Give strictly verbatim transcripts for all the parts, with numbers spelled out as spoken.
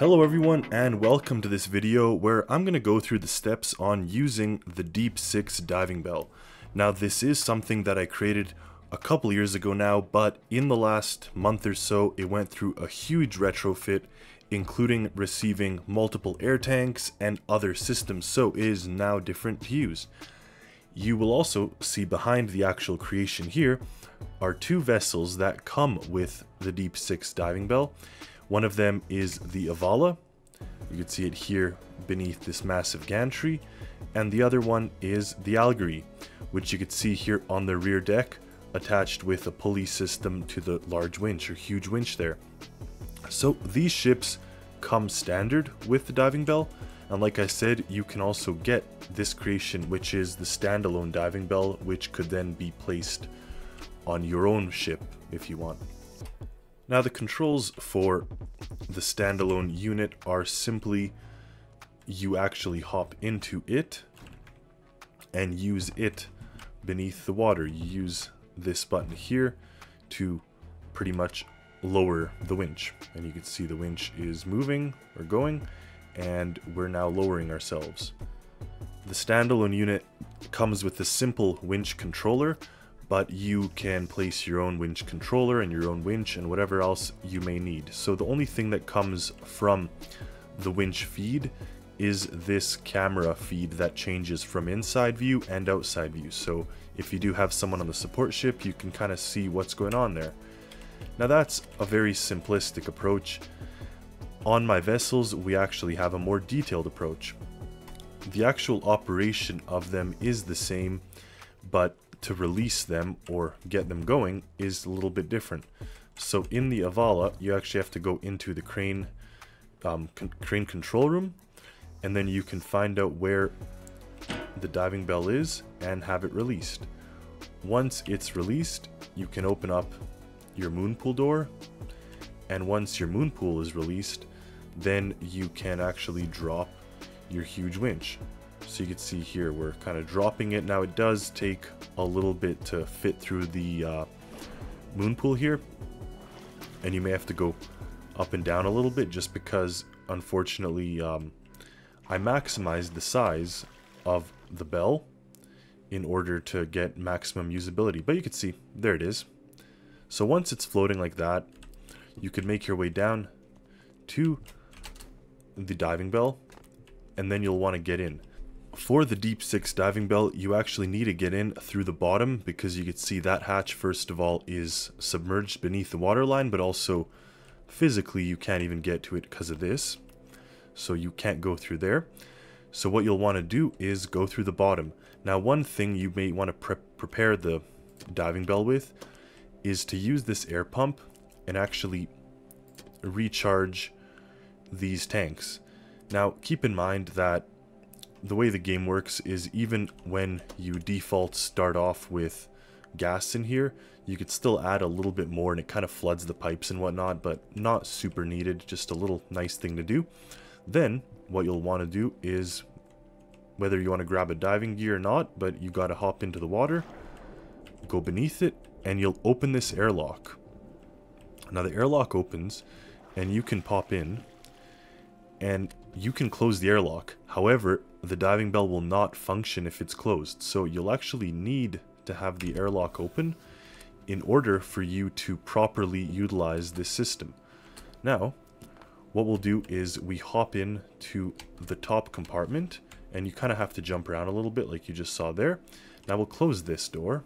Hello everyone and welcome to this video where I'm going to go through the steps on using the Deep six diving bell. Now this is something that I created a couple years ago now, but in the last month or so it went through a huge retrofit, including receiving multiple air tanks and other systems, so it is now different to use. You will also see behind the actual creation here are two vessels that come with the Deep six diving bell. One of them is the Avala, you can see it here beneath this massive gantry, and the other one is the Algari, which you can see here on the rear deck attached with a pulley system to the large winch or huge winch there. So these ships come standard with the diving bell, and like I said, you can also get this creation, which is the standalone diving bell, which could then be placed on your own ship if you want. Now the controls for the standalone unit are simply you actually hop into it and use it beneath the water. You use this button here to pretty much lower the winch, and you can see the winch is moving or going, and we're now lowering ourselves. The standalone unit comes with a simple winch controller, but you can place your own winch controller and your own winch and whatever else you may need. So the only thing that comes from the winch feed is this camera feed that changes from inside view and outside view. So if you do have someone on the support ship, you can kind of see what's going on there. Now that's a very simplistic approach. On my vessels, we actually have a more detailed approach. The actual operation of them is the same, but to release them or get them going is a little bit different. So in the Avala, you actually have to go into the crane, um, con crane control room, and then you can find out where the diving bell is and have it released. Once it's released, you can open up your moon pool door, and once your moon pool is released, then you can actually drop your huge winch. So you can see here we're kind of dropping it. Now it does take a little bit to fit through the uh, moon pool here, and you may have to go up and down a little bit just because, unfortunately, um, I maximized the size of the bell in order to get maximum usability. But you can see there it is. So once it's floating like that, you can make your way down to the diving bell, and then you'll want to get in. For the Deep six diving bell, you actually need to get in through the bottom, because you can see that hatch, first of all, is submerged beneath the waterline, but also physically you can't even get to it because of this. So you can't go through there. So what you'll want to do is go through the bottom. Now one thing you may want to pre prepare the diving bell with is to use this air pump and actually recharge these tanks. Now keep in mind that the way the game works is even when you default start off with gas in here, you could still add a little bit more, and it kind of floods the pipes and whatnot, but not super needed, just a little nice thing to do. Then what you'll want to do is, whether you want to grab a diving gear or not, but you got to hop into the water, go beneath it, and you'll open this airlock. Now the airlock opens and you can pop in, and you can close the airlock. However, the diving bell will not function if it's closed, so you'll actually need to have the airlock open in order for you to properly utilize this system. Now, what we'll do is we hop in to the top compartment, and you kind of have to jump around a little bit like you just saw there. Now we'll close this door,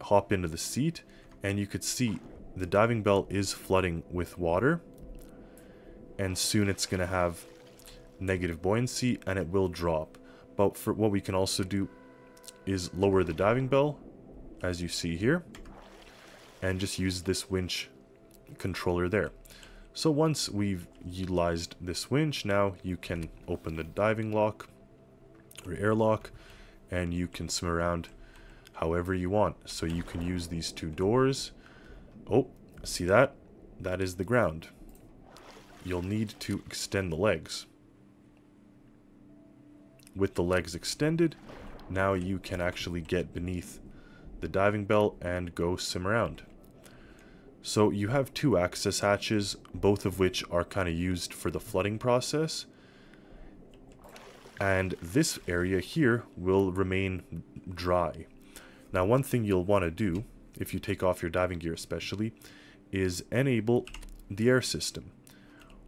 hop into the seat, and you could see the diving bell is flooding with water, and soon it's going to have negative buoyancy and it will drop. But for what we can also do is lower the diving bell, as you see here, and just use this winch controller there. So once we've utilized this winch, now you can open the diving lock or airlock, and you can swim around however you want. So you can use these two doors. Oh, see that? That is the ground. You'll need to extend the legs. With the legs extended, now you can actually get beneath the diving bell and go swim around. So you have two access hatches, both of which are kind of used for the flooding process. And this area here will remain dry. Now, one thing you'll want to do, if you take off your diving gear especially, is enable the air system.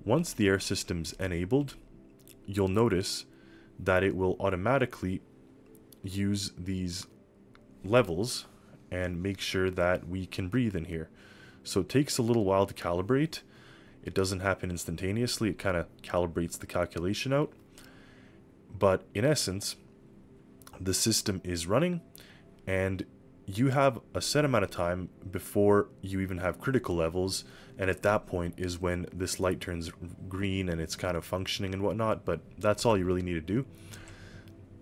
Once the air system's enabled, you'll notice that it will automatically use these levels and make sure that we can breathe in here. So it takes a little while to calibrate. It doesn't happen instantaneously. It kind of calibrates the calculation out. But in essence, the system is running and you have a set amount of time before you even have critical levels. And at that point is when this light turns green and it's kind of functioning and whatnot. But that's all you really need to do.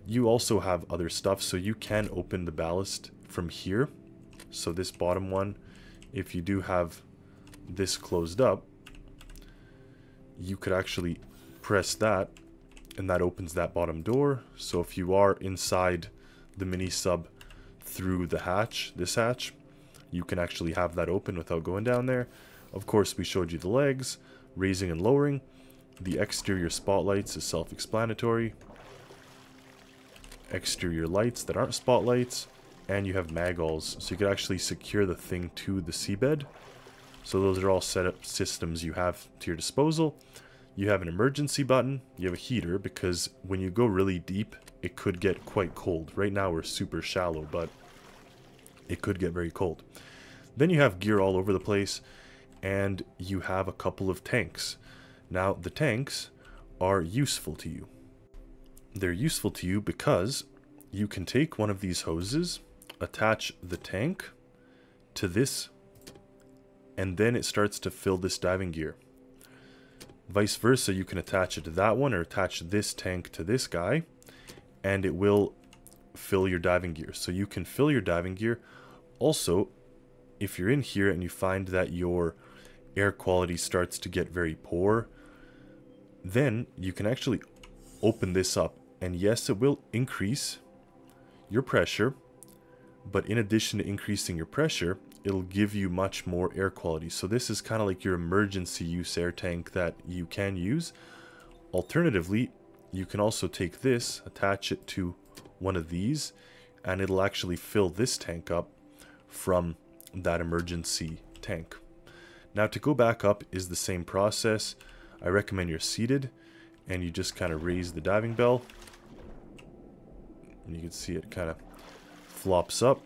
You also have other stuff, so you can open the ballast from here. So this bottom one, if you do have this closed up, you could actually press that and that opens that bottom door. So if you are inside the mini sub through the hatch, this hatch, you can actually have that open without going down there. Of course, we showed you the legs, raising and lowering. The exterior spotlights is self-explanatory. Exterior lights that aren't spotlights, and you have magulls, so you could actually secure the thing to the seabed. So those are all setup systems you have to your disposal. You have an emergency button, you have a heater, because when you go really deep, it could get quite cold. Right now we're super shallow, but it could get very cold. Then you have gear all over the place, and you have a couple of tanks. Now, the tanks are useful to you. They're useful to you because you can take one of these hoses, attach the tank to this, and then it starts to fill this diving gear. Vice versa, you can attach it to that one or attach this tank to this guy, and it will fill your diving gear. So you can fill your diving gear. Also, if you're in here and you find that your air quality starts to get very poor, then you can actually open this up, and yes, it will increase your pressure, but in addition to increasing your pressure, it'll give you much more air quality. So this is kind of like your emergency use air tank that you can use. Alternatively, you can also take this, attach it to one of these, and it'll actually fill this tank up from that emergency tank. Now, to go back up is the same process. I recommend you're seated and you just kind of raise the diving bell. And you can see it kind of flops up.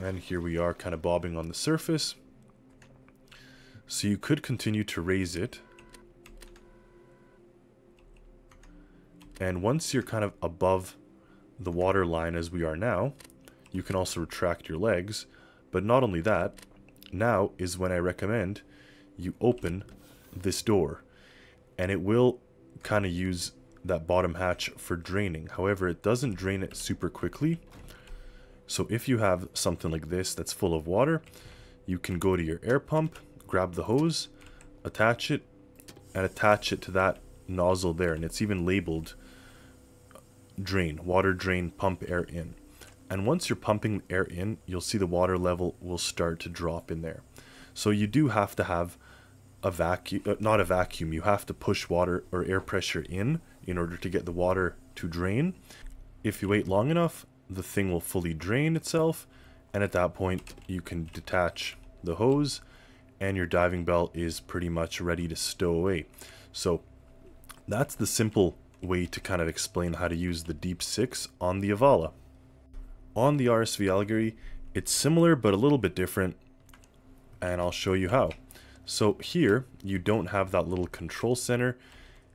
And here we are kind of bobbing on the surface. So you could continue to raise it. And once you're kind of above the water line as we are now, you can also retract your legs. But not only that, now is when I recommend you open this door, and it will kind of use that bottom hatch for draining. However, it doesn't drain it super quickly. So if you have something like this that's full of water, you can go to your air pump, grab the hose, attach it, and attach it to that nozzle there. And it's even labeled drain, water drain, pump air in. And once you're pumping air in, you'll see the water level will start to drop in there. So you do have to have a vacuum, not a vacuum, you have to push water or air pressure in in order to get the water to drain. If you wait long enough, the thing will fully drain itself, and at that point you can detach the hose and your diving bell is pretty much ready to stow away. So that's the simple way to kind of explain how to use the Deep six on the Avala. On the R S V Algari, it's similar but a little bit different, and I'll show you how. So here you don't have that little control center,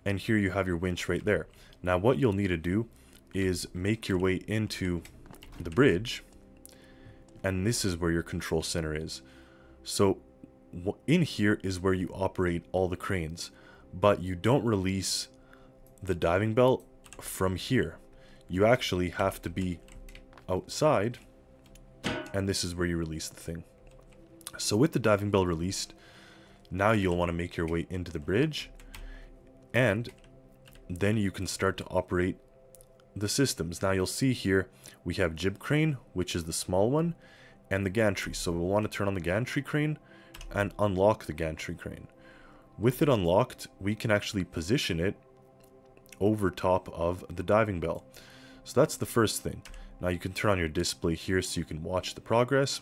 and here you have your winch right there. Now what you'll need to do is make your way into the bridge, and this is where your control center is. So in here is where you operate all the cranes, but you don't release the diving bell from here. You actually have to be outside, and this is where you release the thing. So with the diving bell released, now you'll want to make your way into the bridge, and then you can start to operate the systems. Now you'll see here we have jib crane, which is the small one, and the gantry. So we'll want to turn on the gantry crane and unlock the gantry crane. With it unlocked, we can actually position it over top of the diving bell. So that's the first thing. Now you can turn on your display here so you can watch the progress.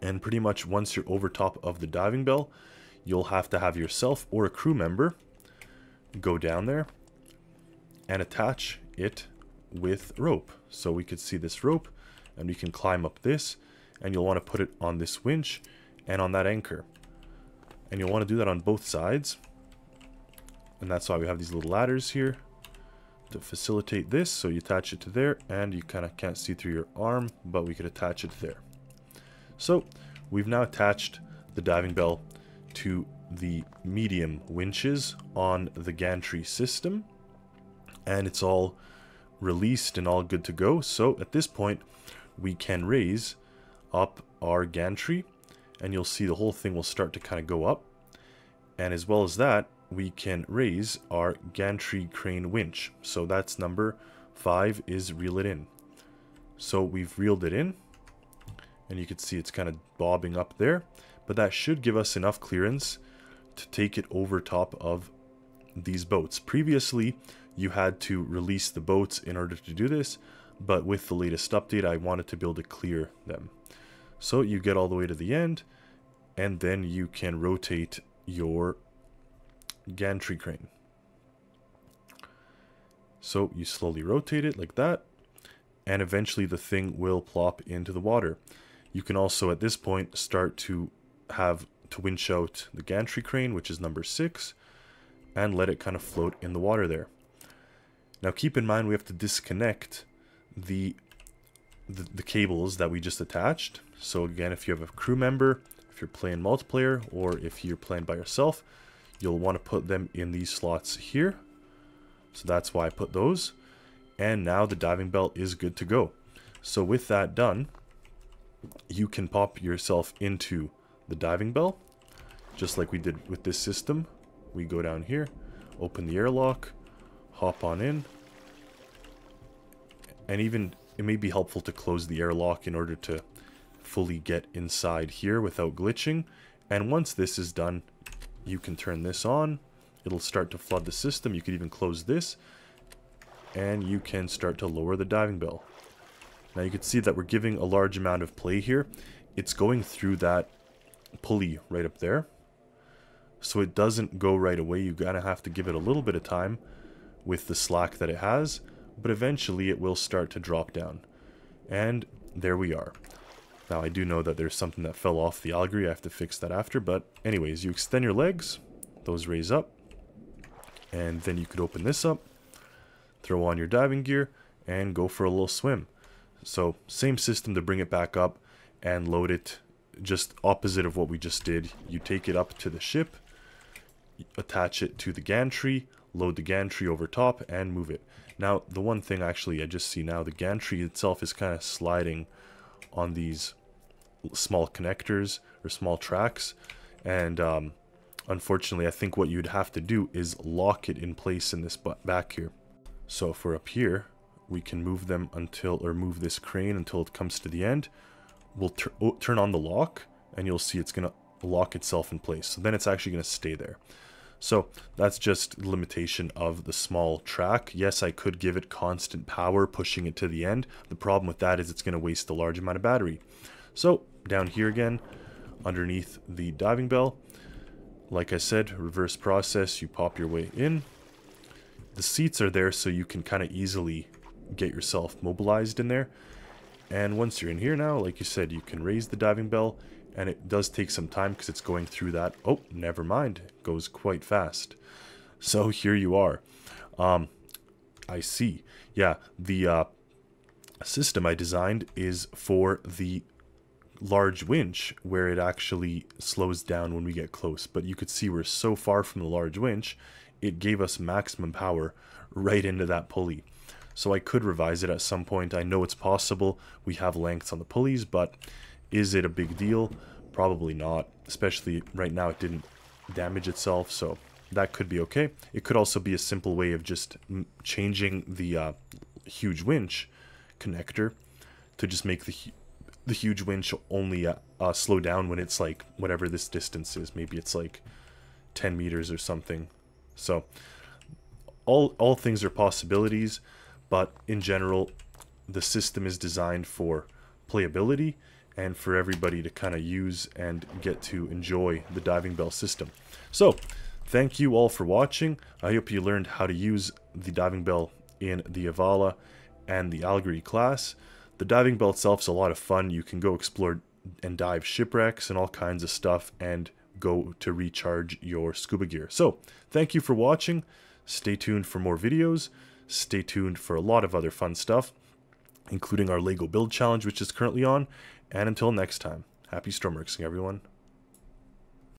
And pretty much once you're over top of the diving bell, you'll have to have yourself or a crew member go down there and attach it with rope. So we could see this rope, and we can climb up this, and you'll want to put it on this winch and on that anchor. And you'll want to do that on both sides. And that's why we have these little ladders here to facilitate this. So you attach it to there, and you kind of can't see through your arm, but we could attach it there. So we've now attached the diving bell to the medium winches on the gantry system, and it's all released and all good to go. So at this point we can raise up our gantry, and you'll see the whole thing will start to kind of go up. And as well as that, we can raise our gantry crane winch. So that's number five, is reel it in. So we've reeled it in, and you can see it's kind of bobbing up there, but that should give us enough clearance to take it over top of these boats. Previously, you had to release the boats in order to do this, but with the latest update, I wanted to be able to clear them. So you get all the way to the end, and then you can rotate your gantry crane. So you slowly rotate it like that, and eventually the thing will plop into the water. You can also at this point start to have to winch out the gantry crane, which is number six, and let it kind of float in the water there. Now keep in mind we have to disconnect the the, the cables that we just attached. So again, if you have a crew member, if you're playing multiplayer, or if you're playing by yourself, you'll want to put them in these slots here. So that's why I put those. And now the diving bell is good to go. So with that done, you can pop yourself into the diving bell, just like we did with this system. We go down here, open the airlock, hop on in, and even it may be helpful to close the airlock in order to fully get inside here without glitching. And once this is done, you can turn this on. It'll start to flood the system. You could even close this, and you can start to lower the diving bell. Now you can see that we're giving a large amount of play here. It's going through that pulley right up there, so it doesn't go right away. You gotta have to give it a little bit of time with the slack that it has, but eventually it will start to drop down. And there we are. Now I do know that there's something that fell off the Algari. I have to fix that after, but anyways, you extend your legs, those raise up, and then you could open this up, throw on your diving gear, and go for a little swim. So same system to bring it back up and load it, just opposite of what we just did. You take it up to the ship, attach it to the gantry, load the gantry over top, and move it. Now the one thing actually I just see now, the gantry itself is kind of sliding on these small connectors or small tracks, and um, unfortunately I think what you'd have to do is lock it in place in this back here. So if we're up here, we can move them until, or move this crane until it comes to the end. We'll tur oh, turn on the lock, and you'll see it's going to lock itself in place. So then it's actually going to stay there. So that's just limitation of the small track. Yes, I could give it constant power, pushing it to the end. The problem with that is it's going to waste a large amount of battery. So down here again, underneath the diving bell, like I said, reverse process, you pop your way in. The seats are there so you can kind of easily get yourself mobilized in there. And once you're in here now, like you said, you can raise the diving bell, and it does take some time because it's going through that. Oh, never mind. It goes quite fast. So here you are. Um, I see. Yeah, the uh, system I designed is for the large winch, where it actually slows down when we get close. But you could see we're so far from the large winch, it gave us maximum power right into that pulley. So I could revise it at some point. I know it's possible. We have lengths on the pulleys, but is it a big deal? Probably not, especially right now it didn't damage itself, so that could be okay. It could also be a simple way of just changing the uh, huge winch connector to just make the the huge winch only uh, uh, slow down when it's like whatever this distance is. Maybe it's like ten meters or something. So all all things are possibilities, but in general, the system is designed for playability and for everybody to kind of use and get to enjoy the Diving Bell system. So thank you all for watching. I hope you learned how to use the Diving Bell in the Avala and the Algari class. The Diving Bell itself is a lot of fun. You can go explore and dive shipwrecks and all kinds of stuff and go to recharge your scuba gear. So thank you for watching. Stay tuned for more videos. Stay tuned for a lot of other fun stuff, including our Lego build challenge, which is currently on. And until next time, happy Stormworksing, everyone.